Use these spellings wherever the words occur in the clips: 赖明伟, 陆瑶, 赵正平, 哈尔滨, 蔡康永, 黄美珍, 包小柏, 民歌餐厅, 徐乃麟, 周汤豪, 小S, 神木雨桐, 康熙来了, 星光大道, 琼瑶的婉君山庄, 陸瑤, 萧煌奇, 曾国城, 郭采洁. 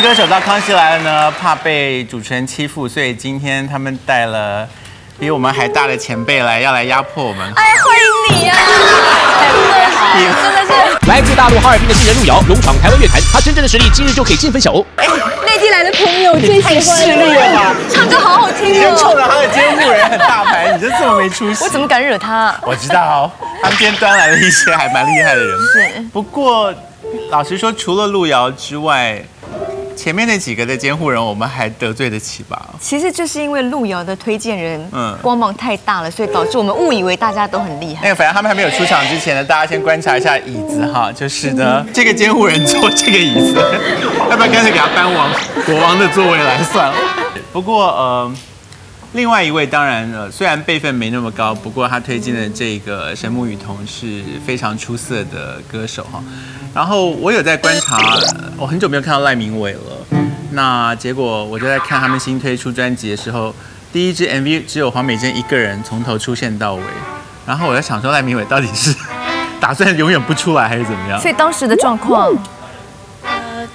新歌手到康熙来了呢，怕被主持人欺负，所以今天他们带了比我们还大的前辈来，要来压迫我们。哎，欢迎你呀！真的是来自大陆哈尔滨的新人陆瑶，勇闯台湾乐坛，她真正的实力今日就可以尽分晓哦。哎，那天来的朋友最喜欢。太势利了吧！唱歌好好听哦。你冲着他的监护人很大牌，你就这么没出息？我怎么敢惹他？我知道，他们今天端来了一些还蛮厉害的人。是。不过，老实说，除了陆瑶之外。 前面那几个的监护人，我们还得罪得起吧？其实就是因为路遥的推荐人，光芒太大了，所以导致我们误以为大家都很厉害。那个，反正他们还没有出场之前呢，大家先观察一下椅子哈，就是呢，这个监护人坐这个椅子，要不然干脆给他搬往国王的座位来算了。不过另外一位当然了，虽然辈分没那么高，不过他推荐的这个神木雨桐是非常出色的歌手哈。 然后我有在观察，我很久没有看到赖明伟了。那结果我就在看他们新推出专辑的时候，第一支 MV 只有黄美珍一个人从头出现到尾。然后我在想说，赖明伟到底是打算永远不出来还是怎么样？所以当时的状况，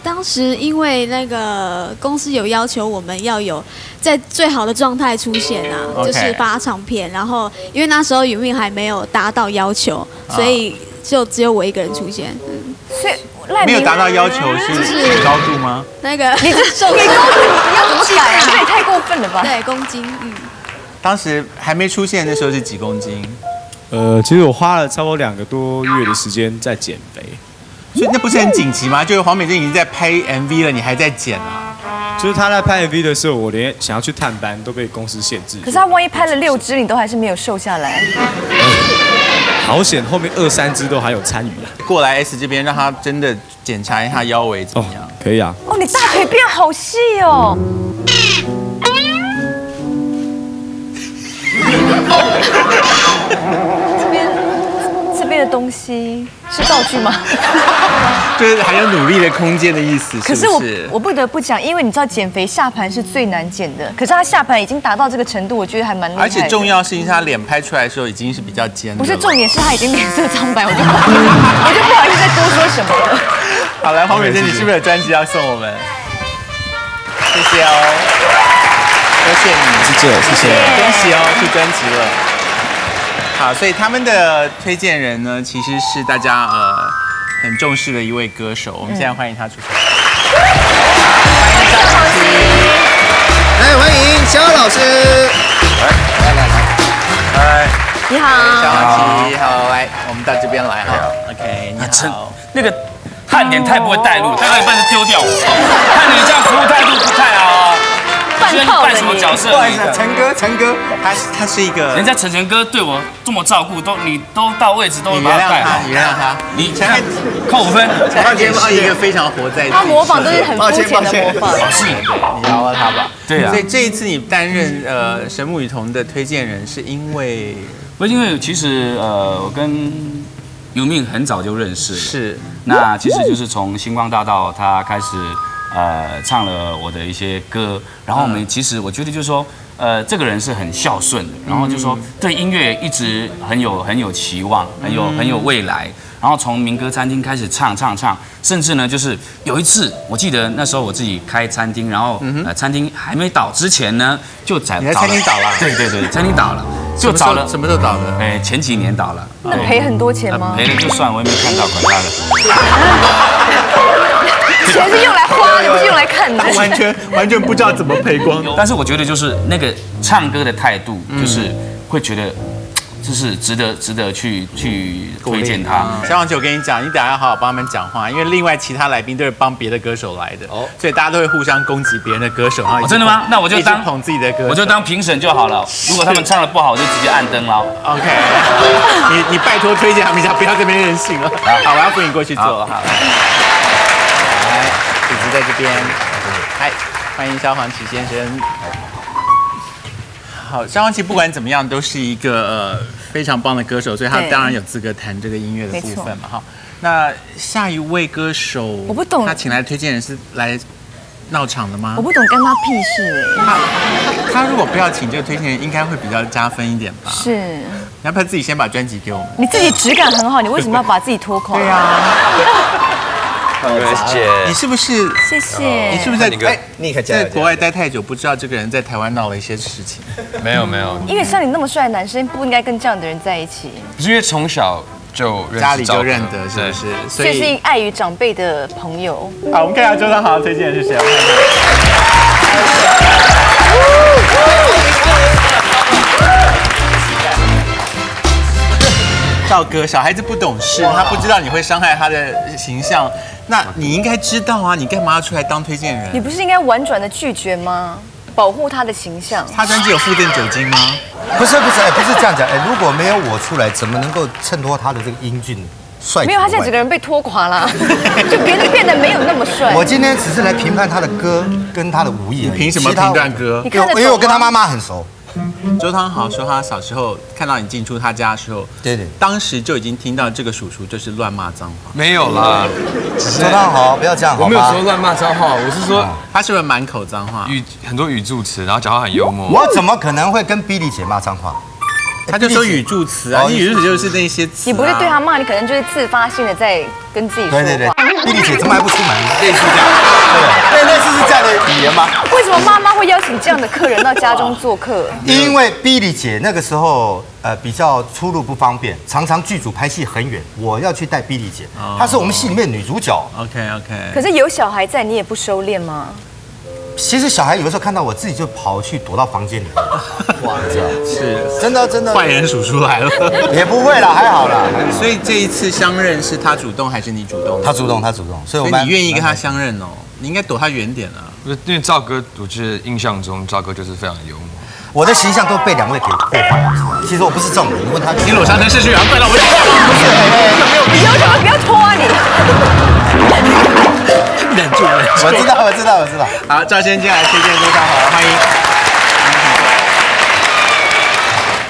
当时因为那个公司有要求我们要有在最好的状态出现啊， Okay. 就是发唱片。然后因为那时候云韵还没有达到要求，所以就只有我一个人出现。所以没有达到要求是高度吗？那个你是瘦，你要怎么改啊？这也太过分了吧？对，公斤。当时还没出现的时候是几公斤？其实我花了差不多2个多月的时间在减肥，所以那不是很紧急吗？就是黄美珍已经在拍 MV 了，你还在减啊？就是她在拍 MV 的时候，我连想要去探班都被公司限制。可是她万一拍了6支，你都还是没有瘦下来。 好险，后面2、3支都还有参与啦。过来 S 这边，让他真的检查一下腰围怎么样？可以啊。哦，你大腿变好细哦。这边的东西是道具吗？就是还有努力的空间的意思。可是我不得不讲，因为你知道减肥下盘是最难减的，可是他下盘已经达到这个程度，我觉得还蛮厉害。而且重要事情是他脸拍出来的时候已经是比较尖。不是重点是他已经脸色苍白，我就不好意思再多说什么了。好了，黄美珍，你是不是有专辑要送我们？谢谢哦，多谢你，谢谢，恭喜哦，出专辑了。 好，所以他们的推荐人呢，其实是大家很重视的一位歌手。我们现在欢迎他出场。欢迎萧老师，来欢迎萧老师，来，你好，萧老师，好，来，我们到这边来哈 ，OK， 你好，那个汗点太不会带路，带到一半就丢掉我，看你这样服务态度不太好。 扮什么角色？不好意思，陈哥，他是一个，人家陈哥对我这么照顾，你都到位置都把他带好，原谅他，你前面扣5分，抱歉，是一个非常活在，他模仿都是很肤浅的模仿，是，你饶了他吧，对啊，所以这一次你担任神木雨桐的推荐人，是因为，不是因为其实我跟尤命很早就认识了，是，那其实就是从星光大道他开始。 唱了我的一些歌，然后我们其实我觉得就是说，这个人是很孝顺的，然后就说对音乐一直很有期望，很有未来。然后从民歌餐厅开始唱，甚至呢就是有一次我记得那时候我自己开餐厅，然后餐厅还没倒之前呢就找你的餐厅倒了，对，餐厅倒了就找了什么都倒了，哎前几年倒了，那赔很多钱吗？赔了就算，我也没看到管他的。 钱是用来花的，不是用来看的。完全不知道怎么赔光。但是我觉得就是那个唱歌的态度，就是会觉得，就是值得去推荐他。小王姐，我跟你讲，你等一下好好帮他们讲话，因为另外其他来宾都是帮别的歌手来的，所以大家都会互相攻击别人的歌手。哦，真的吗？那我就当捧自己的歌手，我就当评审就好了。如果他们唱的不好，我就直接按灯了。OK， 你拜托推荐他们一下，不要这边任性了。好，我要扶你过去坐了。好。 椅子在这边，来，欢迎萧煌奇先生。好，萧煌奇不管怎么样都是一个非常棒的歌手，所以他当然有资格谈这个音乐的部分嘛。哈，那下一位歌手，我不懂，他请来的推荐人是来闹场的吗？我不懂，跟他屁事哎。他如果不要请这个推荐人，应该会比较加分一点吧？是，你要不要自己先把专辑给我们？你自己质感很好，你为什么要把自己拖垮？对啊。你是不是？谢谢。你是不是在国外待太久，不知道这个人在台湾闹了一些事情？没有没有。因为像你那么帅的男生，不应该跟这样的人在一起。不是因为从小就家里就认得，是不是？所以是碍于长辈的朋友。好，我们看一下周汤豪推荐的是谁。 道哥，小孩子不懂事，他不知道你会伤害他的形象，那你应该知道啊，你干嘛要出来当推荐人？你不是应该婉转的拒绝吗？保护他的形象。他专辑有附赠酒精吗？不是这样讲，哎，如果没有我出来，怎么能够衬托他的这个英俊帅？没有，他现在整个人被拖垮了，就变得没有那么帅。我今天只是来评判他的歌跟他的武艺，你凭什么评断歌？你看，因为我跟他妈妈很熟。 周汤豪说，他小时候看到你进出他家的时候，对，当时就已经听到这个叔叔就是乱骂脏话。没有啦，周汤豪不要这样，我没有说乱骂脏话，我是说他是不是满口脏话，很多语助词，然后讲话很幽默。我怎么可能会跟比利姐骂脏话？他就说语助词啊，语助词就是那些词。你不是对他骂，你可能就是自发性的在跟自己说话。对，比利姐怎么还不出门？类似这样，对，类似是这样的语言吗？为什么妈妈会邀请这样的客人到家中做客？因为比利姐那个时候比较出入不方便，常常剧组拍戏很远，我要去带比利姐，她是我们戏里面女主角。OK。可是有小孩在，你也不收敛吗？ 其实小孩有的时候看到我自己就跑去躲到房间里，哇，是真的坏人数出来了，也不会啦，还好啦。所以这一次相认是他主动还是你主动？他主动，所以你愿意跟他相认哦？你应该躲他远点啊。因为赵哥，我觉得印象中赵哥就是非常幽默，我的形象都被两位给破坏了。其实我不是这种人，你问他，你裸上身是去啊？怪到我身上了，不是？你有什么不要拖啊你？ 忍住！我知道。好，赵先进来推荐周汤豪，欢迎。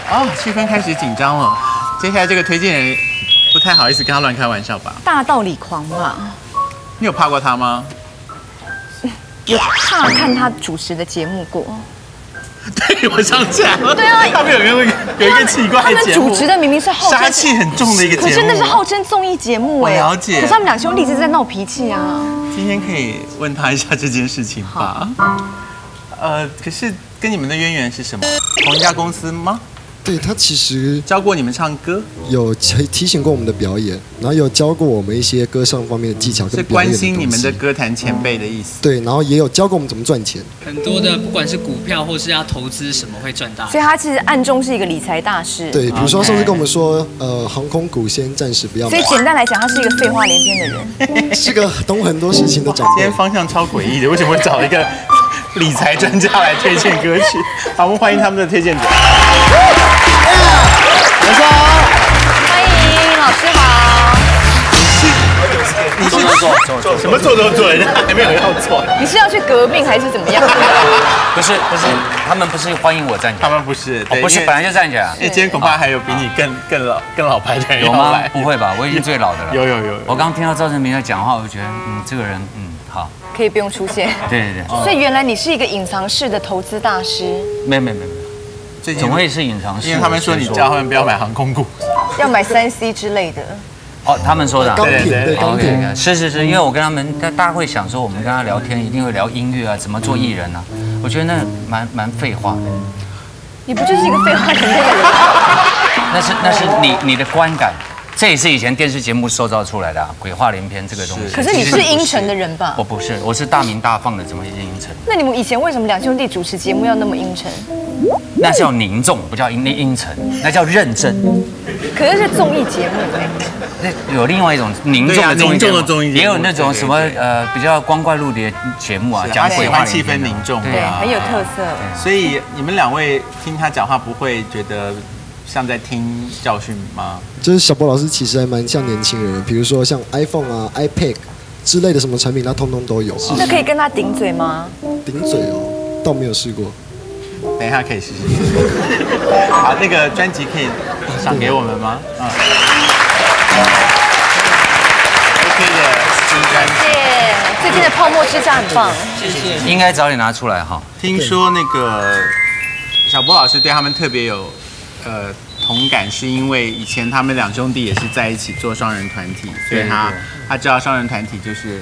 哦，气氛开始紧张了。接下来这个推荐人不太好意思跟他乱开玩笑吧？大道理狂吧？你有怕过他吗？有怕看他主持的节目过。对，我想起来了。对啊，他们有一个奇怪的节目，他们主持的明明是号称杀气很重的一个节目，可真的是号称综艺节目哎。我了解。可是他们两兄弟一直在闹脾气啊。 今天可以问他一下这件事情吧。可是跟你们的渊源是什么？同一家公司吗？对，他其实教过你们唱歌，有提醒过我们的表演，然后有教过我们一些歌唱方面的技巧跟表演的东西。是关心你们的歌坛前辈的意思。对，然后也有教过我们怎么赚钱，很多的不管是股票或是要投资什么会赚大。所以他其实暗中是一个理财大师。对，比如说上次跟我们说，航空股先暂时不要买。所以简单来讲，他是一个废话连篇的人。是个懂很多事情的长辈。今天方向超诡异的，为什么会找一个理财专家来推荐歌曲？好，我们欢迎他们的推荐者。 老师好，欢迎老师好。你是什么做人家还没有要做？你是要去革命还是怎么样？不是，他们不是欢迎我站起来，他们不是，不是本来就站起来。因为今天恐怕还有比你更老牌的人有吗？不会吧，我已经最老的了。有。我刚听到赵正明在讲话，我就觉得这个人好。 可以不用出现。对。所以原来你是一个隐藏式的投资大师。没。 怎么也是隐藏式，因为他们说你叫他们不要买航空股，要买3C 之类的。哦，他们说的。对，是，因为我跟他们，大家会想说，我们跟他聊天一定会聊音乐啊，怎么做艺人啊？我觉得那蛮废话的。你不就是一个废话连篇的人？那是你的观感，这也是以前电视节目塑造出来的鬼话连篇这个东西。可是你是阴沉的人吧？我不是，我是大名大放的，怎么也是阴沉？那你们以前为什么两兄弟主持节目要那么阴沉？ 那叫凝重，不叫阴沉，那叫认真。可是是综艺节目哎，那有另外一种凝重的综艺节目，也有那种什么比较光怪陆离的节目啊，讲鬼话，气氛凝重，对，很有特色。所以你们两位听他讲话不会觉得像在听教训吗？就是小柏老师其实还蛮像年轻人，比如说像 iPhone 啊、iPad 之类的什么产品，他通通都有。那可以跟他顶嘴吗？顶嘴哦，倒没有试过。 等一下可以试试。好，那个专辑可以赏给我们吗？OK 的新专辑。谢谢。最近的泡沫支架很棒。谢谢。应该早点拿出来哈。听说那个小柏老师对他们特别有同感是因为以前他们两兄弟也是在一起做双人团体，所以他知道双人团体就是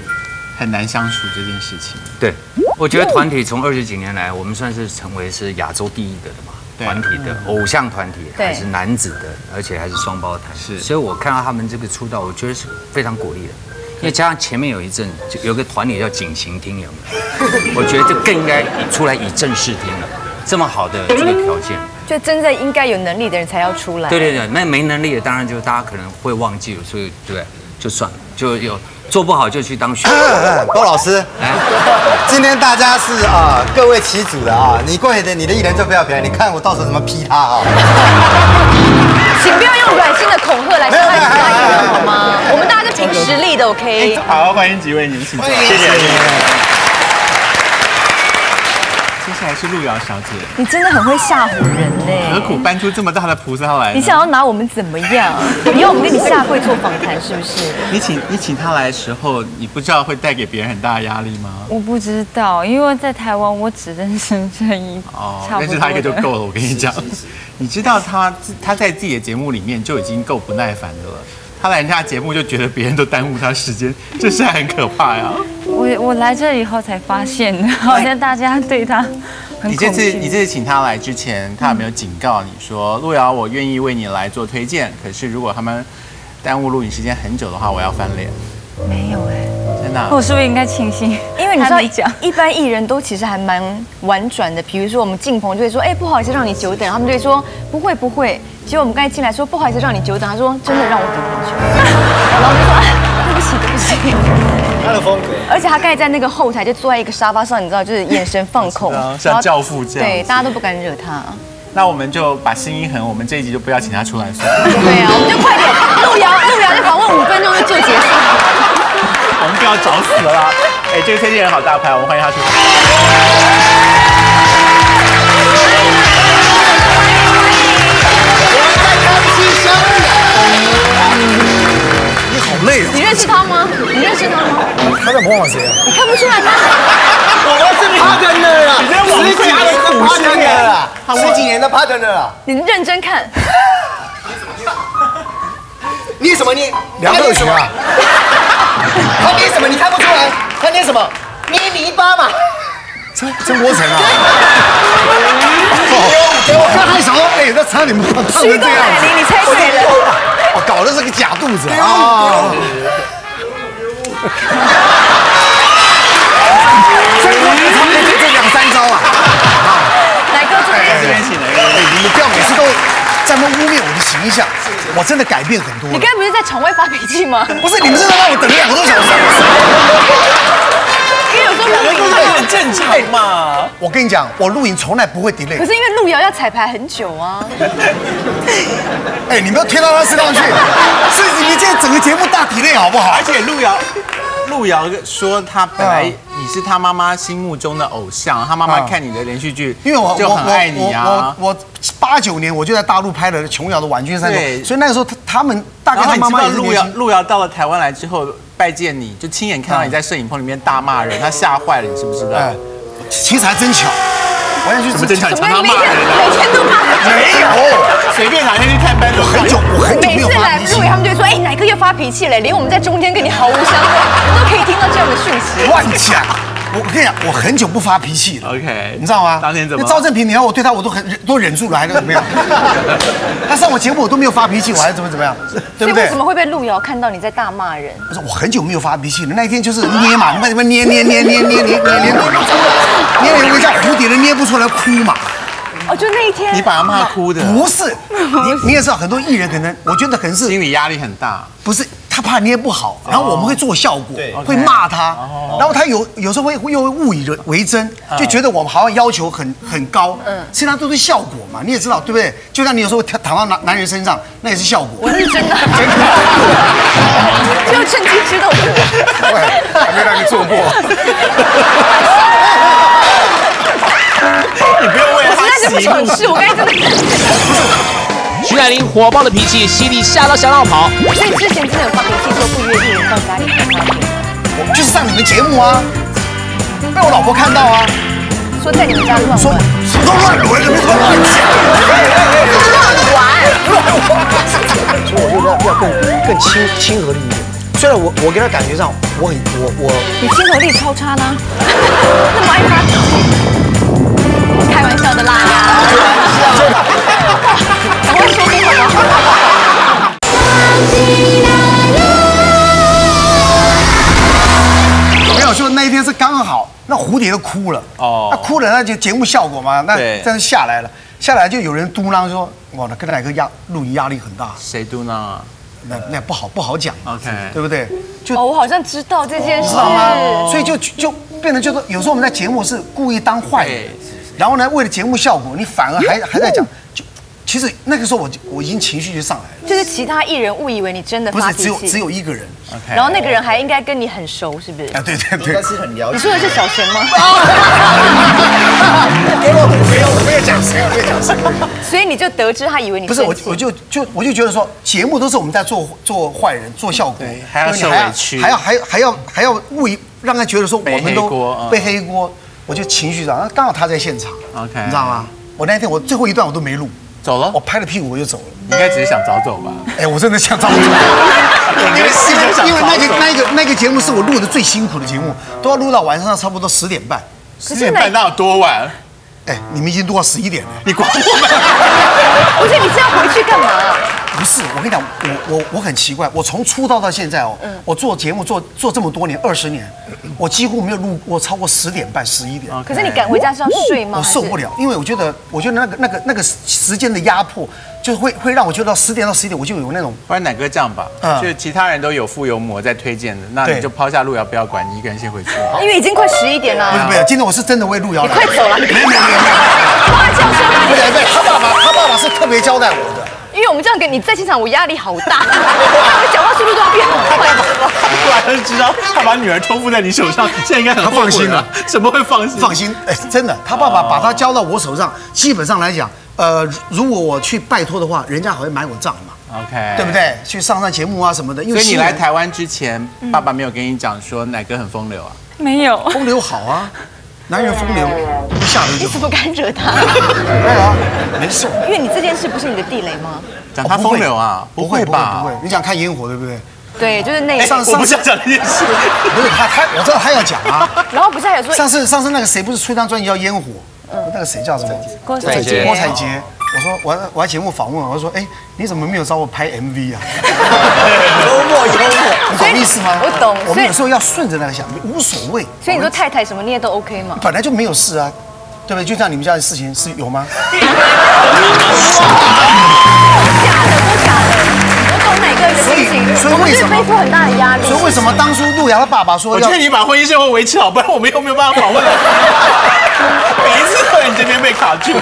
很难相处这件事情。对，我觉得团体从20几年来，我们算是成为是亚洲第一的嘛，团体的偶像团体，还是男子的，而且还是双胞胎。是，所以我看到他们这个出道，我觉得是非常鼓励的。 因为加上前面有一阵，就有个团体叫警行厅，有没有？我觉得这更应该出来以正视听了。这么好的这个条件，就真正应该有能力的人才要出来。对对对，那没能力的当然就大家可能会忘记，所以对，就算了，就有做不好就去当学生。包老师，来，今天大家是啊，各位旗主的啊，你过来的你的艺人就不要表演，你看我到时候怎么批他啊！请不要用软性的恐吓来伤害其他艺人好吗？我们大。 凭实力的 OK。好，欢迎几位，你们请坐。谢谢。接下来是陆瑶小姐，你真的很会吓唬人呢，何苦搬出这么大的菩萨来？你想要拿我们怎么样？你要我们跟你下跪做访谈是不是？你请他来的时候，你不知道会带给别人很大的压力吗？我不知道，因为在台湾我只认识这一哦，认识他一个就够了。我跟你讲，你知道他在自己的节目里面就已经够不耐烦的了。 他来人家节目就觉得别人都耽误他时间，这是很可怕呀、啊！我来这以后才发现，好像大家对他很你这次请他来之前，他有没有警告你说，陆瑶，我愿意为你来做推荐，可是如果他们耽误录影时间很久的话，我要翻脸。没有哎，真的。我是不是应该庆幸？因为你知道，一般艺人都其实还蛮婉转的，比如说我们进棚就会说，哎，不好意思让你久等，他们就会说不会不会。 结果我们刚才进来说不好意思让你久等，他说真的让我等很久，然后我就说、对不起对不起。他的风格，而且他刚才在那个后台就坐在一个沙发上，你知道，就是眼神放空，像教父这样，对，大家都不敢惹他。那我们就把心一横，我们这一集就不要请他出来算了。对啊，我们就快点，路遥就访问5分钟就结束。我们不要找死了啦！哎，这个推荐人好大牌，我们欢迎他出来。 你好累啊！你认识他吗？你认识他吗？他在模仿谁啊？你看不出来吗？我是partner啊，10几年的partner啊，10几年的partner啊。你认真看。你什么你？梁克群啊。他捏什么？你看不出来？他捏什么？捏泥巴嘛。曾国城啊。 我看太少，哎，那差点胖成这样。你猜对了，我搞的是个假肚子啊！这2、3招啊！来，各位这边请来，你们不要每次都在那污蔑我的形象，我真的改变很多。你刚才不是在场外发脾气吗？不是，你们真的让我等2个多小时。 因为有时候录影还很正常嘛。我跟你讲，我录影从来不会 delay。可是因为路遥要彩排很久啊。哎，你不要贴到他身上去，甚至你这整个节目大 delay 好不好？而且路遥说他本来你是他妈妈心目中的偶像，他妈妈看你的连续剧，因为我就很爱你啊。我89年我就在大陆拍了《琼瑶的婉君山庄》，所以那个时候他们大概他妈妈路遥到了台湾来之后。 拜见你就亲眼看到你在摄影棚里面大骂人，他吓坏了，你知不知道？哎，其实还真巧，我想去怎么真巧？你常常骂人，每天都骂人。没有，随便哪天去探班都很久，我很久没有发脾气。每次来，他们就说：“哎，哪个又发脾气了？”连我们在中间跟你毫无相关，都可以听到这样的讯息。乱讲！我跟你讲，我很久不发脾气了。OK， 你知道吗？当年怎么？那赵正平，你看我对他，我都忍住了，还能怎么样？他上我节目，我都没有发脾气，我还怎么样？对不对？为什么会被路遥看到你在大骂人？我说我很久没有发脾气了，那一天就是捏嘛，捏不出来，捏人家蝴蝶都捏不出来，哭嘛。哦，就那一天。你把他骂哭的？不是，你也知道，很多艺人可能，我觉得可能是心理压力很大。不是。 他怕捏不好，然后我们会做效果，会骂他，然后他有时候又会误以为真，就觉得我们好像要求很高，其实他都是效果嘛，你也知道对不对？就像你有时候躺到男人身上，那也是效果。我是真的，真的，就趁机吃豆腐。我还没让你做过。你不要为了他洗脑。我实在是不懂事，我刚才真的。 徐乃麟火爆的脾气，犀利吓到小浪跑。所以之前真的有发脾气说不约艺人到家里开 party。我就是上你们节目啊，被我老婆看到啊，说在你们家乱玩。说乱玩，你们怎么乱讲？乱玩。所以我觉得要更亲和力一点。虽然我给他感觉上我你亲和力超差呢，那么爱发脾气，开玩笑的啦，真的，怎么会说这种话？没有，就那一天是刚好，那蝴蝶都哭了哦，那哭了那就节目效果嘛，那但是下来了。 下来就有人嘟囔说：“哇，跟哪个录音压力很大。”谁嘟囔啊？那不好讲 ，OK， 对不对？就我好像知道这件事，知道吗？所以就变成就是有时候我们在节目是故意当坏人，然后呢，为了节目效果，你反而还在讲。就其实那个时候我已经情绪就上来了。就是其他艺人误以为你真的发脾气，不是只有一个人，然后那个人还应该跟你很熟，是不是？啊，对对对，但是很了解。你说的是小贤吗？ 没有讲谁，所以你就得知他以为你不是我就觉得说节目都是我们在做坏人做效果，还要受委屈，还要故意让他觉得说我们都背黑锅，我就情绪上，刚好他在现场 ，OK， 你知道吗？我那天我最后一段我都没录，走了，我拍了屁股我就走了。你应该只是想早走吧？哎，我真的想早走，因为那个节目是我录的最辛苦的节目，都要录到晚上差不多10点半。 10点半那有多晚？哎，你们已经录到11点了，你管我们？不是，你是要回去干嘛？不是，我跟你讲，我很奇怪，我从出道到现在哦，我做节目做这么多年，20年，我几乎没有录过超过10点半、11点。可是你赶回家是要睡吗？我受不了，因为我觉得那个时间的压迫，就是会让我觉得10点到11点我就有那种。不然奶哥这样吧，就是其他人都有附有我在推荐的，那你就抛下路遥不要管，你一个人先回去。因为已经快11点了。不是，今天我是真的为路遥。你快走了，没有。他这样说，对，他爸爸是特别交代我的。 因为我们这样跟你在现场，我压力好大，我讲话速度都要变很快。我然知道他把女儿托付在你手上，现在应该很放心了。怎么会放心？放心，哎，真的，他爸爸把他交到我手上，基本上来讲，如果我去拜托的话，人家还会买我账嘛。OK， 对不对？去上节目啊什么的。所以你来台湾之前，爸爸没有跟你讲说奶哥很风流啊？没有，风流好啊。 男人风流，不下流。你怎么敢惹他？没有啊，没事。因为你这件事不是你的地雷吗？讲他风流啊？不会吧？不会。你想看烟火对不对？对，就是那一次。我不想讲这件事。不是他，我知道他要讲啊。然后不是还有说上次那个谁不是出一张专辑叫《烟火》？那个谁叫什么？郭采洁。我说我来节目访问，我说哎，你怎么没有找我拍 MV 啊？幽默，你懂意思吗？我懂。我们有时候要顺着那个想，无所谓。所以你说太太什么你也都 OK 嘛？本来就没有事啊，对不对？就像你们家的事情是有吗？假的。 哪个人的心情？所以为什么背负很大的压力？所以为什么当初路遥他爸爸说？我劝你把婚姻生活维持好，不然我们又没有办法访问了。每一次都你这边被卡住。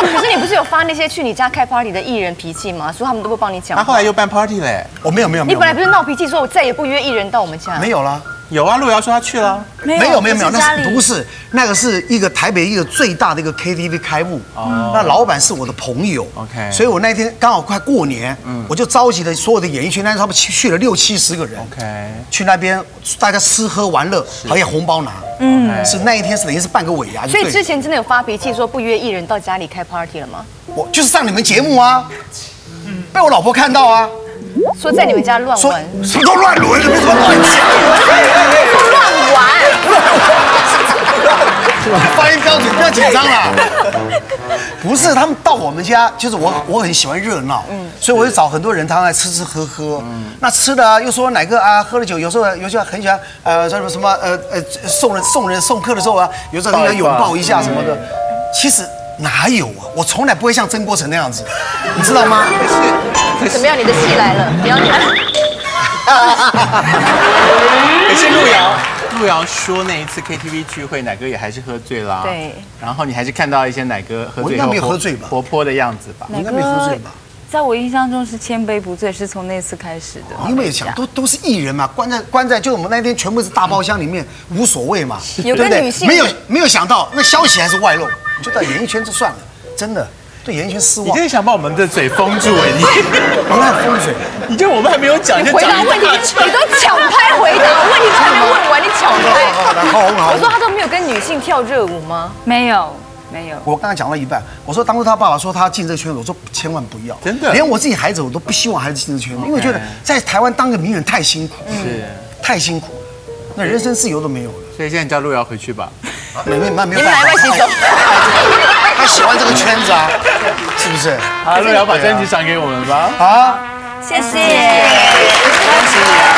可是你不是有发那些去你家开 party 的艺人脾气吗？说他们都不帮你讲。他后来又办 party 嘞。我没有。你本来不是闹脾气说我再也不约艺人到我们家？没有啦。有啊，路遥说他去了。没有，那不是那个是一个台北一个最大的一个 KTV 开幕，那老板是我的朋友 ，OK， 所以我那天刚好快过年，我就召集了所有的演艺圈，那他们去了60-70个人 ，OK， 去那边大家吃喝玩乐，还有红包拿，是那一天是等于是半个尾牙。所以之前真的有发脾气说不约艺人到家里开 party 了吗？我就是上你们节目啊，被我老婆看到啊。 说在你们家乱玩，什么都乱伦，什么乱讲，乱玩，发音标准，不要紧张啦。不是，他们到我们家，就是我很喜欢热闹，所以我就找很多人，他们来吃喝喝。那吃的啊，又说哪个啊，喝了酒，有时候很喜欢送客的时候啊，有时候要拥抱一下什么的。其实哪有啊，我从来不会像曾国城那样子，你知道吗？ 怎么样？你的戏来了，你要来。可是路遥说那一次 KTV 聚会，奶哥也还是喝醉啦。对。然后你还是看到一些奶哥喝醉，我应该没有喝醉吧？活泼的样子吧？你应该没喝醉吧？在我印象中是千杯不醉，是从那次开始的。因为想都是艺人嘛，关在就我们那天全部是大包厢里面，无所谓嘛，对不对？没有想到那消息还是外露，你就到演艺圈就算了，真的。 对演艺圈失望，你真的想把我们的嘴封住哎！你不要封嘴，你对我们还没有讲，你回答问题，你都抢拍回答问题，都还没问完，你抢拍。我说他都没有跟女性跳热舞吗？没有，没有。我刚才讲到一半，我说当初他爸爸说他进这个圈子，我说千万不要，真的，连我自己孩子我都不希望孩子进这个圈子，因为我觉得在台湾当个名人太辛苦，是，太辛苦，那人生自由都没有了。所以现在你叫陸瑤回去吧，没有办法，他喜欢这个圈子啊，是不是？好，陸瑤把专辑赏给我们吧。好，谢谢，谢谢。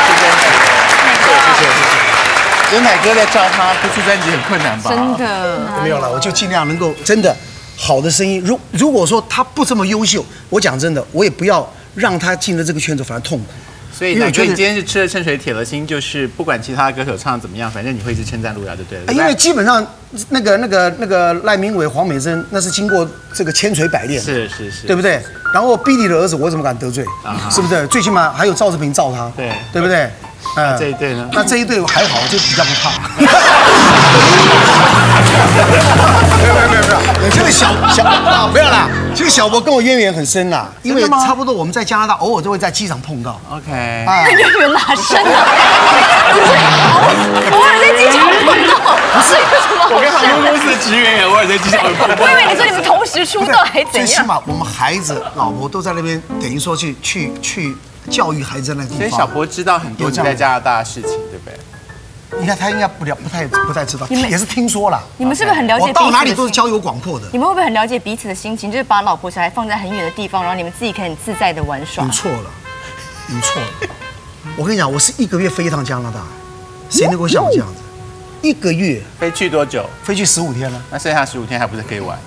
任凯哥在叫他不出专辑很困难吧？真的没有了，我就尽量能够真的好的声音。如果说他不这么优秀，我讲真的，我也不要让他进了这个圈子反而痛苦。所以我觉得你今天是吃了秤水铁了心，就是不管其他歌手唱的怎么样，反正你会一直称赞陆瑤就对了。因为基本上那个赖明伟、黄美珍那是经过这个千锤百炼，是，对不对？然后比利的儿子我怎么敢得罪？是不是？最起码还有赵志平罩他，对不对？ 那这一队呢？那这一队我还好，我就比较不怕。没有，这个小啊，不要啦。这个小博跟我渊源很深啦，因为差不多我们在加拿大偶尔都会在机场碰到。OK。那渊源哪深啊？偶尔在机场碰到，不是我跟航空公司的职员也偶尔在机场碰到。我以为你说你们同时出道还怎样？最起码我们孩子、老婆都在那边，等于说去。 教育孩子那地方，所以小博知道很多在加拿大的事情，对不对？应该他应该不太知道，也是听说了。你们是不是很了解？我到哪里都是交友广阔的。你们会不会很了解彼此的心情？就是把老婆小孩放在很远的地方，然后你们自己可以很自在的玩耍。你错了。我跟你讲，我是一个月飞一趟加拿大，谁能够像我这样子？一个月飞去多久？飞去15天了。那剩下15天还不是可以玩？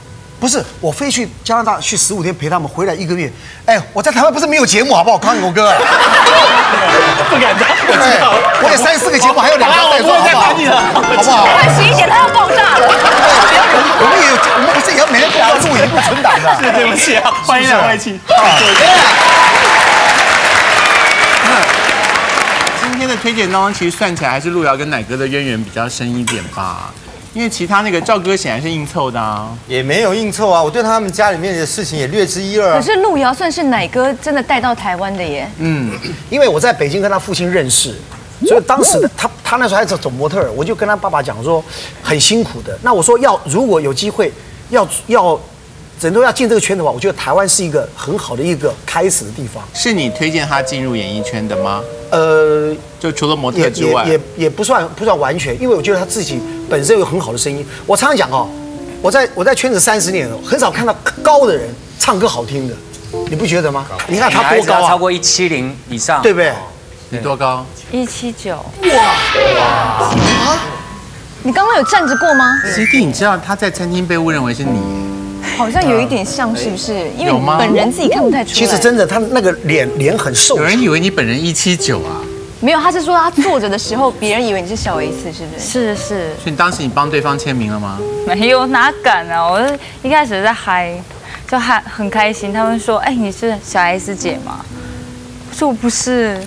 不是，我飞去加拿大去15天陪他们，回来1个月。哎，我在台湾不是没有节目好不好？康永哥，不敢当，我知道，我有3、4个节目，还有2条在做，好不好？好不好？快11点，他要爆炸了。我们自己要每天工作，录影不存档的。是，对不起啊，欢迎两位亲。今天的推荐当中，其实算起来还是陸瑤跟乃哥的渊源比较深一点吧。 因为其他那个赵哥显然是硬凑的啊，也没有硬凑啊，我对他们家里面的事情也略知一二。可是陸瑤算是乃哥真的带到台湾的耶。嗯，因为我在北京跟他父亲认识，所以当时他那时候还走模特儿，我就跟他爸爸讲说很辛苦的。那我说如果有机会要整个要进这个圈的话，我觉得台湾是一个很好的一个开始的地方。是你推荐他进入演艺圈的吗？就除了模特之外，也不算完全，因为我觉得他自己。 本身有很好的声音，我常常讲哦，我在圈子30年了，很少看到高的人唱歌好听的，你不觉得吗？你看他多高啊？超过170以上，对不对？你多高？179。哇！你刚刚有站着过吗 ？CD， 你知道他在餐厅被误认为是你，好像有一点像，是不是？因为本人自己看不太出来。其实真的，他那个脸很瘦。有人以为你本人179啊。 没有，他是说他坐着的时候，别人以为你是小 S， 是不是？是。所以当时你帮对方签名了吗？没有，哪敢啊！我一开始在嗨，就嗨很开心。他们说：“哎，你是小 S 姐吗？”我说：“我不是。”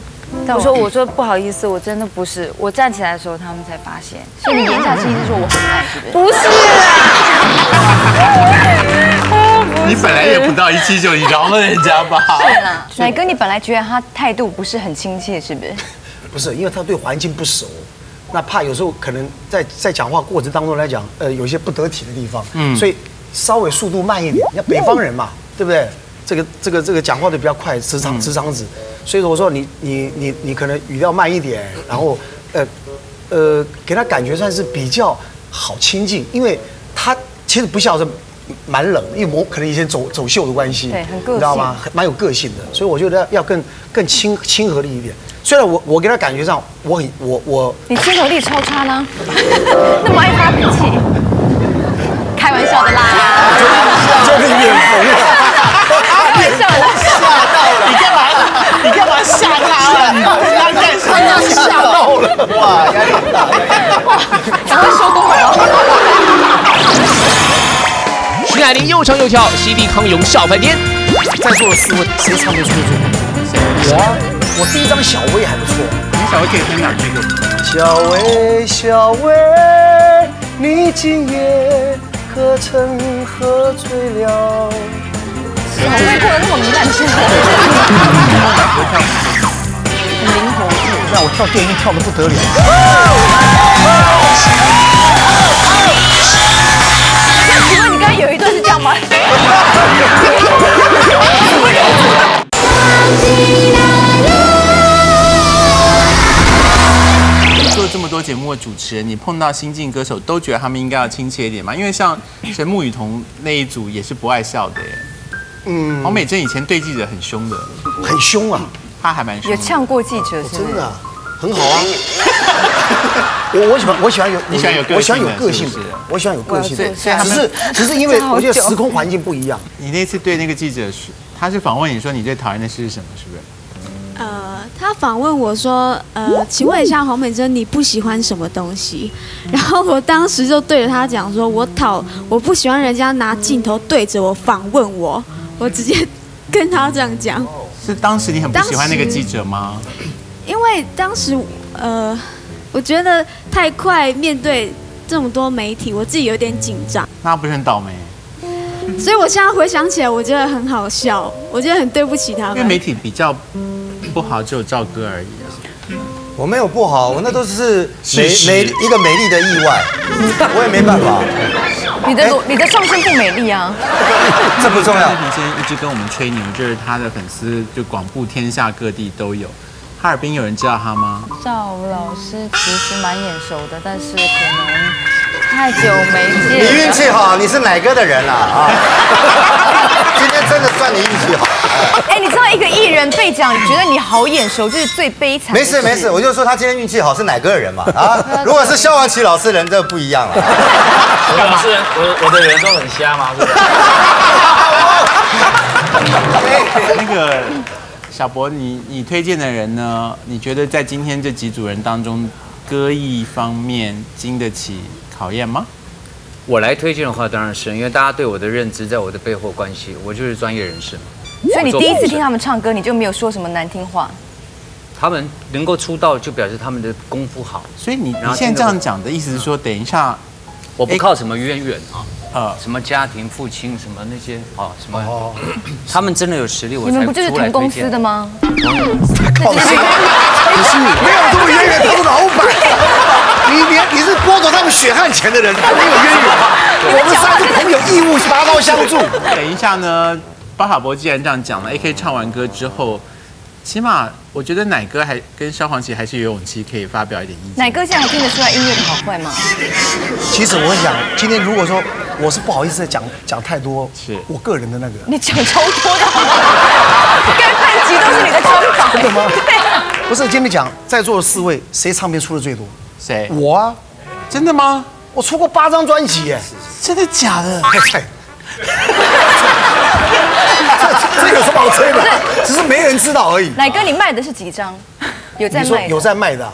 我说不好意思，我真的不是。我站起来的时候，他们才发现。所以你言下之意是说我很矮，是不是？不是啊。你本来也不到179，你饶了人家吧。是啦，乃哥，你本来觉得他态度不是很亲切，是不是？ 不是，因为他对环境不熟，那怕有时候可能在讲话过程当中来讲，有些不得体的地方，所以稍微速度慢一点。你看北方人嘛，对不对？这个讲话的比较快，直肠子。所以说我说你可能语调慢一点，然后给他感觉算是比较好亲近，因为他其实不笑是蛮冷，因为我可能以前走秀的关系，对，很个性，你知道吗？蛮有个性的，所以我觉得要更亲和力一点。 虽然我给他感觉上我你亲和力超差呢，那么爱发脾气，开玩笑的啦，真的眼红了，开玩笑的，吓到了，你干嘛吓他了？你吓到了，哇，压力大，哇，赶快收工了。徐乃麟又唱又跳，犀利康永笑翻天，在座的4位谁唱得出最好？ 我第一张小薇还不错，你小薇可以分享这个。小薇，你今夜可曾喝醉了？小薇过得那么糜烂，是吗？很灵活，让我跳电音跳得不得了。请问你刚才做这么多节目的主持人，你碰到新晋歌手，都觉得他们应该要亲切一点嘛？因为像神木雨桐那一组也是不爱笑的耶。嗯，黄美珍以前对记者很凶的，很凶啊，她还蛮凶，有呛过记者，真的很好啊。我喜欢有个性的，只是因为我觉得时空环境不一样。你那次对那个记者，他是访问你说你最讨厌的事是什么？是不是？他访问我说，请问一下黄美珍，你不喜欢什么东西？然后我当时就对着他讲说，我不喜欢人家拿镜头对着我访问我，我直接跟他这样讲。是当时你很不喜欢那个记者吗？因为当时我觉得太快面对这么多媒体，我自己有点紧张。那不是很倒霉？所以我现在回想起来，我觉得很好笑，我觉得很对不起他们。因为媒体比较不好，只有赵哥而已啊。我没有不好，我那都是一个美丽的意外，我也没办法。你的上身不美丽啊，这不重要。平先生一直跟我们吹牛，就是他的粉丝就广布天下各地都有。 哈尔滨有人知道他吗？赵老师其实蛮眼熟的，但是可能太久没见。你运气好，你是奶哥的人啦啊！今天真的算你运气好。哎，你知道一个艺人被讲，觉得你好眼熟，就是最悲惨。没事没事，我就说他今天运气好是奶哥的人嘛啊！如果是萧煌奇老师人，这不一样了。老师人，我的人都很瞎嘛，是不是？那个。 小博，你推荐的人呢？你觉得在今天这几组人当中，歌艺方面经得起考验吗？我来推荐的话，当然是因为大家对我的认知，在我的背后关系，我就是专业人士嘛。所以你第一次听他们唱歌，你就没有说什么难听话。他们能够出道，就表示他们的功夫好。所以你现在这样讲的意思是说，等一下，我不靠什么渊源啊。 什么家庭、父亲，什么那些啊，什么，他们真的有实力，我才出来推荐。你们不就是同公司的吗？靠近，不是你，没有这么渊源，他是老板。你是剥夺他们血汗钱的人，没有渊源。我们三个朋友义务拔刀相助。等一下呢，巴哈伯既然这样讲了 ，AK 唱完歌之后，起码我觉得乃哥还跟萧煌奇还是有勇气可以发表一点意见。乃哥现在还听得出来音乐的好坏吗？其实我想，今天如果说。 我是不好意思讲太多，是我个人的那个。你讲超多的，跟半集都是你的专访，真的吗？对啊，不是，今天讲在座的四位，谁唱片出的最多？谁？我啊，真的吗？我出过8张专辑耶，真的假的？这有什么好吹的？只是没人知道而已。乃哥，你卖的是几张？有在卖？有在卖的。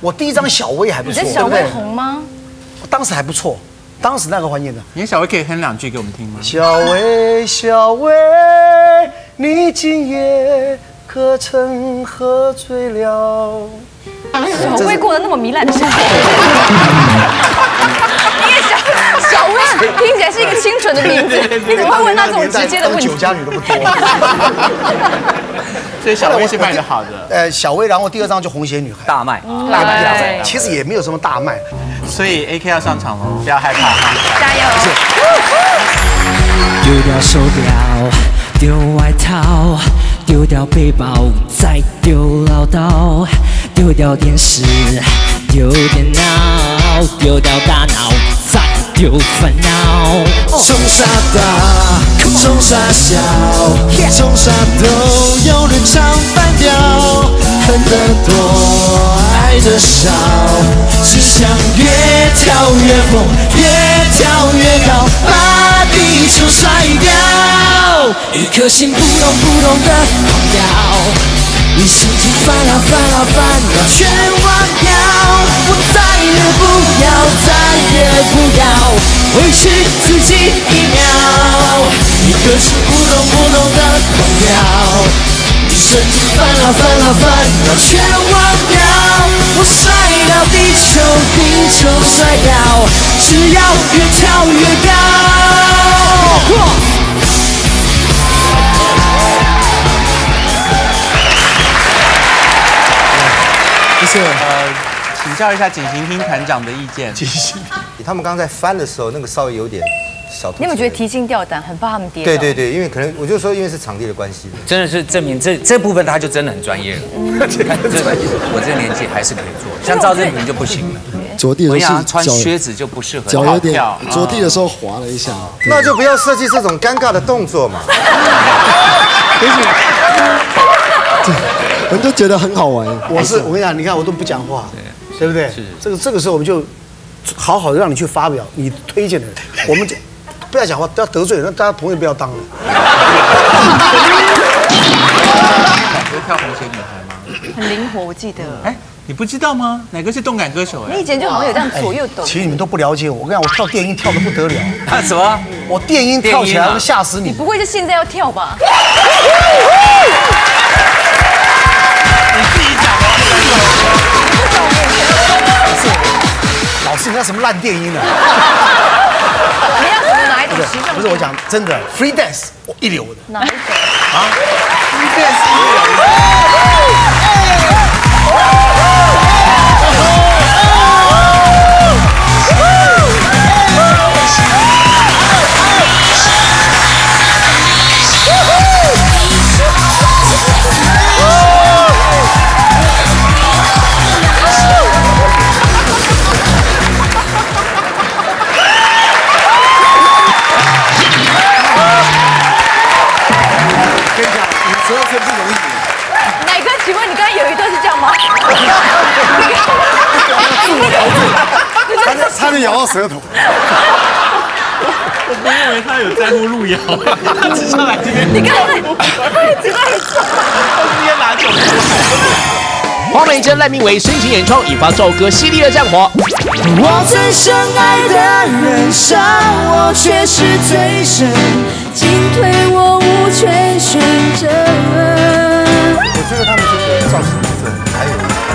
我第一张小薇还不错，你的小薇红吗？当时还不错。 当时那个环境的，你小薇可以哼两句给我们听吗？小薇，小薇，你今夜可曾喝醉了？小薇过得那么糜烂的生活，你也想小薇听起来是一个清纯的名字，你怎么会问到这种直接的问题？酒家女都不多。所以小薇是卖的好的。小薇，然后第2张就红鞋女孩，大卖，大卖。其实也没有什么大卖。 所以 AK 要上场了，不要害怕，加油！丢掉手表，丢外套，丢掉背包，再丢唠叨，丢掉电视，丢电脑，丢掉大脑，再丢烦恼。从傻大，从傻小，从傻都有人唱反调，恨得多，爱得少。 只想越跳越疯，越跳越高，把地球甩掉。一颗心扑通扑通的狂跳，一心情烦恼烦恼烦恼全忘掉。我再也不要，再也不要委屈自己一秒。一颗心扑通扑通的狂跳。 甚至烦恼烦恼烦恼全忘掉，我摔到地球，地球摔掉，只要越跳越高。谢谢。请教一下景行厅团长的意见。景行，他们刚才翻的时候，那个稍微有点。小兔子。你有没有觉得提心吊胆，很怕他们跌？对对对，因为可能我就说，因为是场地的关系，真的是证明这部分他就真的很专业了。我这个年纪还是可以做，像赵正平就不行了。着地的时候穿靴子就不适合，脚有点着地的时候滑了一下，那就不要设计这种尴尬的动作嘛。也许我就觉得很好玩。我跟你讲，你看我都不讲话，对不对？这个时候我们就。 好好的让你去发表你推荐的人，我们不要讲话，不要得罪人，大家朋友不要当了。有跳红鞋女孩吗？很灵活，我记得。哎，你不知道吗？哪个是动感歌手？哎，你以前就好像有这样左右抖。其实你们都不了解我，我跟你讲，我跳电音跳得不得了。啊什么？我电音跳起来吓死你！你不会是现在要跳吧？你自己讲的。 老师，你那什么烂电音呢？你要我哪一种形象？不是我讲真的 ，free dance 我一流的。哪一种？啊 ，free dance 一流的。差点咬到舌头。我不认为他有在乎路遥，他只是来这边。你看，他直接拿酒出来。黄美珍、赖明维深情演唱，引发赵哥犀利的战火。我最深爱的人，伤我却是最深，进退我无权选择。我觉得他们这个造型真的还有很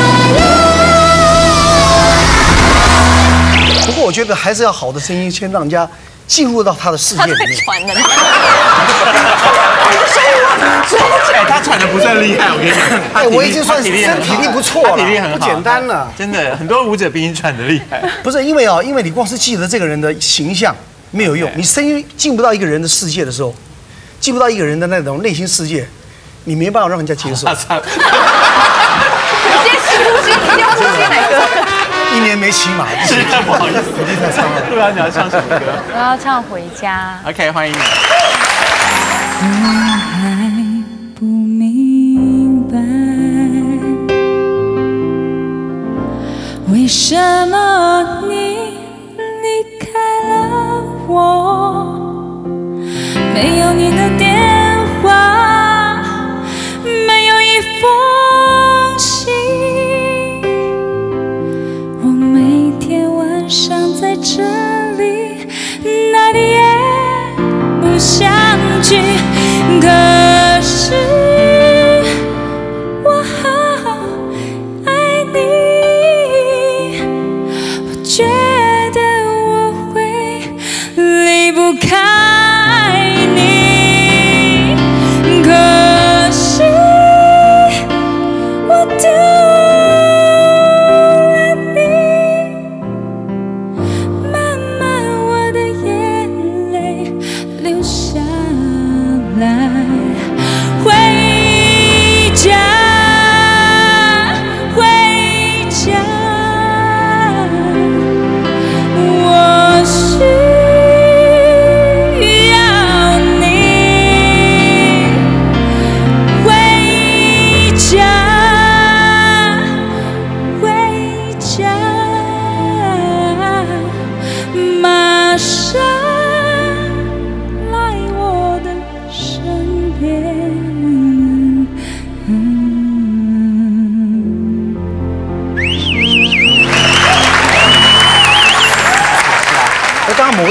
不过我觉得还是要好的声音，先让人家进入到他的世界里面。他传的，他传的不算厉害，我跟你讲。哎，我已经算体力不错了，体力很好，不简单了，真的，很多舞者比你传的厉害。不是因为哦，因为你光是记得这个人的形象没有用，你声音进不到一个人的世界的时候。 进不到一个人的那种内心世界，你没办法让人家接受。你先试呼吸，你先呼吸哪个？一年没骑马，实在不好意思，你今天唱了。对啊，你要唱什么歌？我要唱《回家》。OK， 欢迎你。我还不明白，为什么你离开了我。 没有你的电话，没有一封信，我每天晚上在这里，哪里也不想去，可是我好爱你，我觉得我会离不开。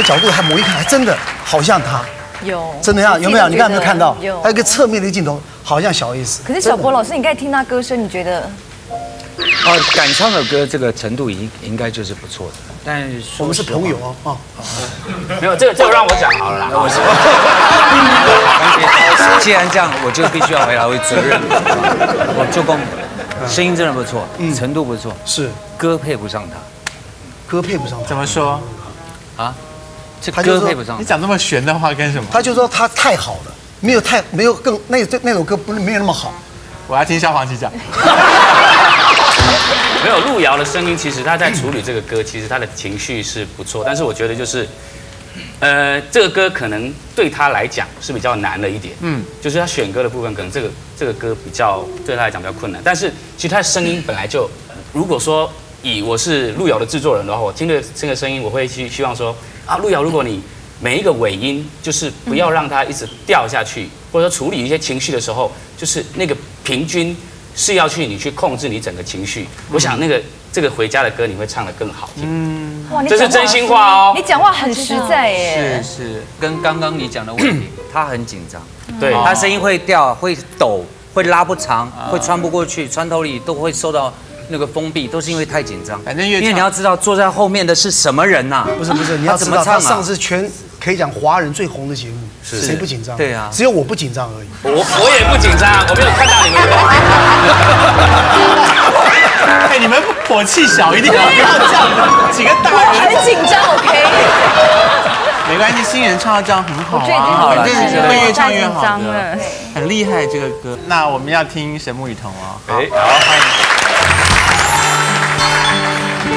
角度还某一看，还真的好像他，有真的像有没有？你刚才有没有看到？有，还有一个侧面的镜头，好像小 S。可是小柏老师，你刚才听他歌声，你觉得？哦，敢唱的歌，这个程度应该就是不错的。但我们是朋友哦，哦，没有这个让我讲好了啦。我是。既然这样，我就必须要回答为主任。我做工，声音真的不错，程度不错，是歌配不上他，歌配不上他，怎么说？啊，这歌配不上。你讲那么玄的话干什么？他就说他太好了，没有更那首歌不是没有那么好。我要听萧煌奇讲。没有路遥的声音，其实他在处理这个歌，其实他的情绪是不错，但是我觉得就是。 这个歌可能对他来讲是比较难了一点，就是他选歌的部分，可能这个歌比较对他来讲比较困难。但是其实他的声音本来就，如果说以我是路遥的制作人的话，我听着这个声音，我会去希望说啊，路遥，如果你每一个尾音就是不要让它一直掉下去，或者说处理一些情绪的时候，就是那个平均是要去你去控制你整个情绪。我想那个。 这个回家的歌你会唱得更好听，哇，这是真心话哦。你讲话很实在耶，是跟刚刚你讲的问题，他很紧张，对，他声音会掉，会抖，会拉不长，会穿不过去，穿透力都会受到那个封闭，都是因为太紧张。反正因为你要知道坐在后面的是什么人呐，不是，你要怎么唱啊？上次全可以讲华人最红的节目，谁不紧张？对啊，只有我不紧张而已。我也不紧张，我没有看到你们。 哎，你们火气小一点，不要这样。几个大人很紧张 ，OK。没关系，新人唱到这样很好啊，反正会越唱越好的，很厉害这个歌。那我们要听神木雨桐哦。哎，好，欢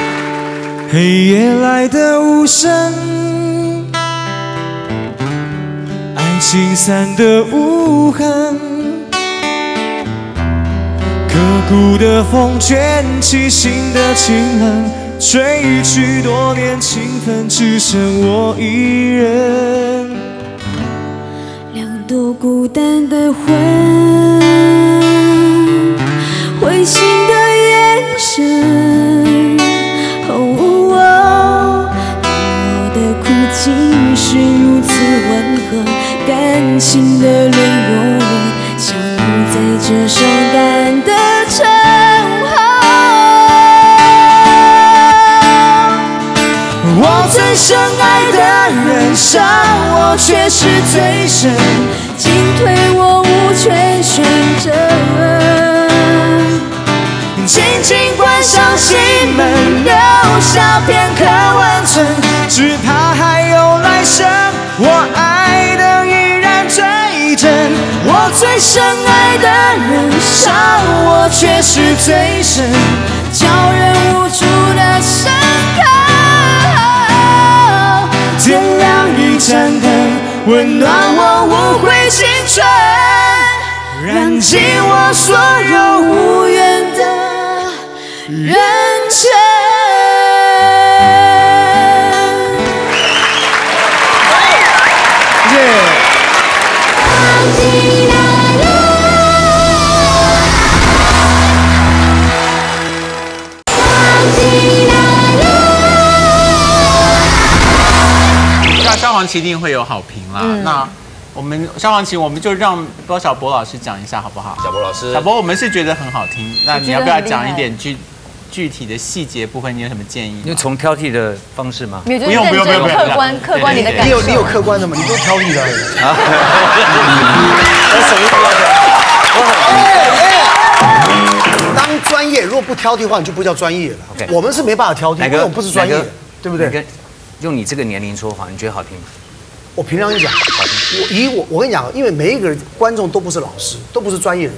迎。黑夜来的无声，爱情散的无痕。 刻骨的风卷起心的情冷，吹去多年情分，只剩我一人。两朵孤单的魂，灰心的眼神，哦，我的哭泣是如此温和，感情的泪永远消不在这伤感的。 沉默。我最深爱的人，伤我却是最深，进退我无权选择。轻轻关上心门，留下片刻温存，只怕还有来生。我爱的依然最真，我最深爱的人，伤。 我却是最深，叫人无助的伤口。点亮一盏灯，温暖我无悔青春，燃尽我所有无缘的认真。 一定会有好评啦。那我们萧煌奇，我们就让包小柏老师讲一下好不好？小柏老师，小柏，我们是觉得很好听。那你要不要讲一点具体的细节部分？你有什么建议？就从挑剔的方式吗？没有，不用，客观你的感受。你有客观的吗？你都挑剔的。啊！我手一放下。当专业，如果不挑剔的话，你就不叫专业了。我们是没办法挑剔，因为我不是专业，对不对？用你这个年龄说话，你觉得好听吗？ 我平常讲，我跟你讲，因为每一个人观众都不是老师，都不是专业人，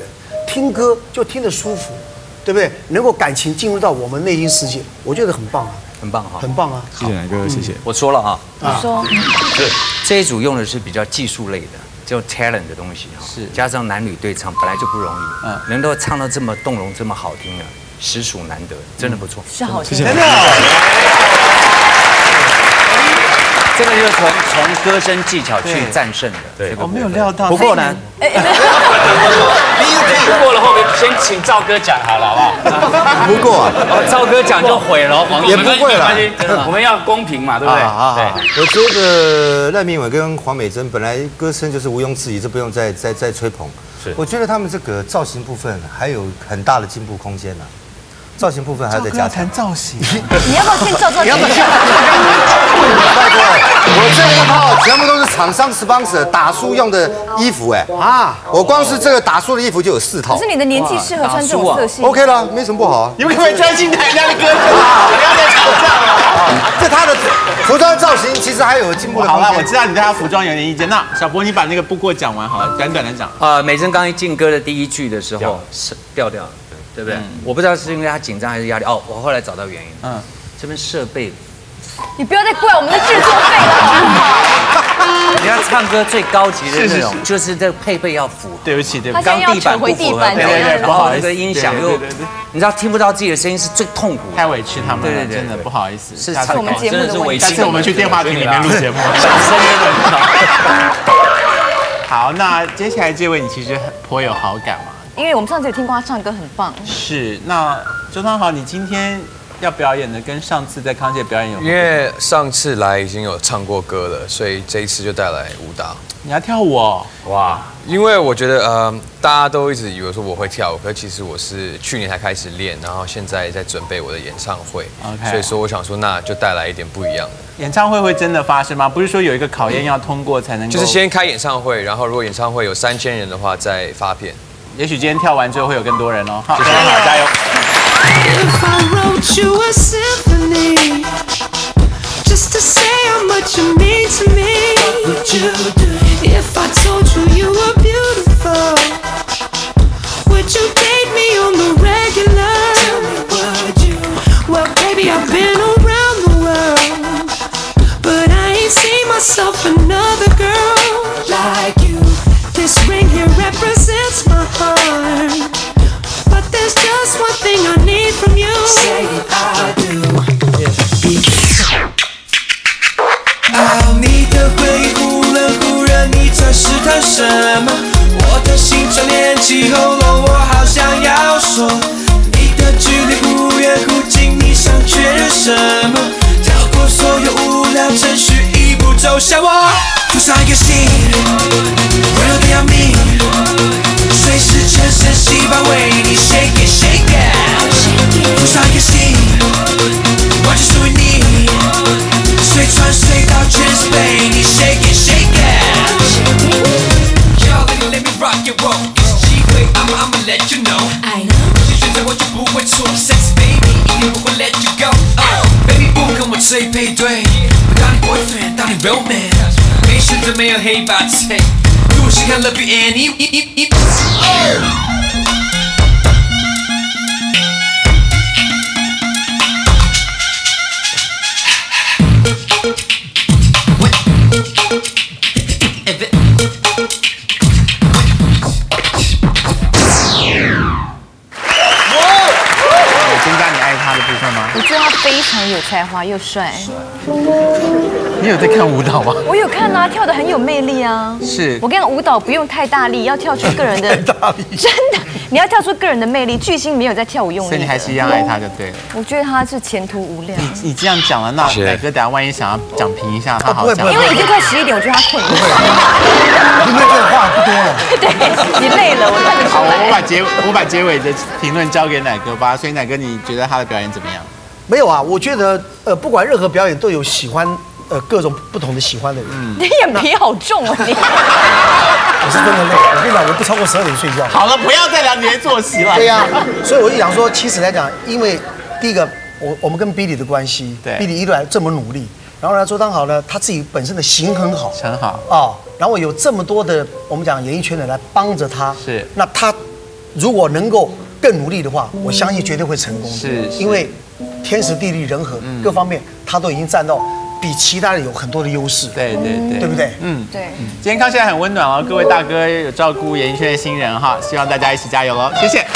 听歌就听得舒服，对不对？能够感情进入到我们内心世界，我觉得很棒啊，很棒哈，很棒啊！谢谢乃哥，谢谢。我说了啊，你说，对，这一组用的是比较技术类的，叫 talent 的东西哈，是加上男女对唱本来就不容易，能够唱到这么动容、这么好听的，实属难得，真的不错，是好听，真的。 这个就是从歌声技巧去战胜的，对，我没有料到。不过呢，不过了后面先请赵哥讲好了，好不好？不过，赵哥讲就毁了，也不会了，我们要公平嘛，对不对？对，我觉得赖明伟跟黄美珍本来歌声就是毋庸置疑，这不用再吹捧。是，我觉得他们这个造型部分还有很大的进步空间呢。造型部分还要再加强。造型，你要不要先做？你要不要先？拜托，我这一套全部都是厂商 sponsor 打书用的衣服，哎啊！我光是这个打书的衣服就有4套。可是你的年纪适合穿这种色系。OK 了，没什么不好啊。你们可不可以专心看人家的歌就好？不要再吵架了。这他的服装造型其实还有进步的空间。好了，我知道你对他服装有点意见。那小柏，你把那个不过讲完好了，短短的讲。美珍刚一进歌的第一句的时候是调调。 对不对？我不知道是因为他紧张还是压力。哦，我后来找到原因。嗯，这边设备，你不要再怪我们的制作费了，好不好？人家唱歌最高级的那种，就是这配备要符合。对不起，对不起，刚地板不符合，对，不好意思，音响又，你知道听不到自己的声音是最痛苦，太委屈他们了，真的不好意思。是我们节目的委屈。下次我们去电话亭里面录节目，小声一点。好，那接下来这位你其实颇有好感嘛。 因为我们上次有听过他唱歌，很棒。是，那周汤豪，你今天要表演的跟上次在康健表演有？因为上次来已经有唱过歌了，所以这一次就带来舞蹈。你要跳舞哦？哇！因为我觉得，大家都一直以为说我会跳舞，可是其实我是去年才开始练，然后现在在准备我的演唱会。OK。所以说，我想说，那就带来一点不一样的。 演唱会会真的发生吗？不是说有一个考验要通过才能？就是先开演唱会，然后如果演唱会有3000人的话，再发片。 也许今天跳完之后会有更多人哦，好，加油！没有黑白配，如果是看 Love You and You。有增加你爱他的部分吗？我觉得他非常有才华又帅。 你有在看舞蹈吗？我有看啊，跳得很有魅力啊。是我跟你讲，舞蹈不用太大力，要跳出个人的。大力，真的，你要跳出个人的魅力。巨星没有在跳舞用力，所以你还是一样爱他就对了。我觉得他是前途无量。你这样讲了，那乃哥等下万一想要讲评一下，他好讲。因为已经快11点，我觉得他困了。因为这话不多了。对，你累了，我看得出来。我把结尾的评论交给乃哥吧。所以乃哥，你觉得他的表演怎么样？没有啊，我觉得不管任何表演都有喜欢。 各种不同的喜欢的人，你眼皮好重啊！你，我是真的累。我跟你讲，我不超过12点睡觉。好了，不要再聊你的作息了。对呀，所以我就想说，其实来讲，因为第一个，我们跟 Billy 的关系，对 ，Billy 一路来这么努力，然后呢，周汤豪呢，他自己本身的型很好，很好啊。然后有这么多的我们讲演艺圈的人来帮着他，是。那他如果能够更努力的话，我相信绝对会成功。是，因为天时地利人和各方面，他都已经占到。 比其他人有很多的优势，对对对，对不对？嗯，对。今天康熙来很温暖哦，各位大哥有照顾演艺圈的新人哈，希望大家一起加油喽，谢谢。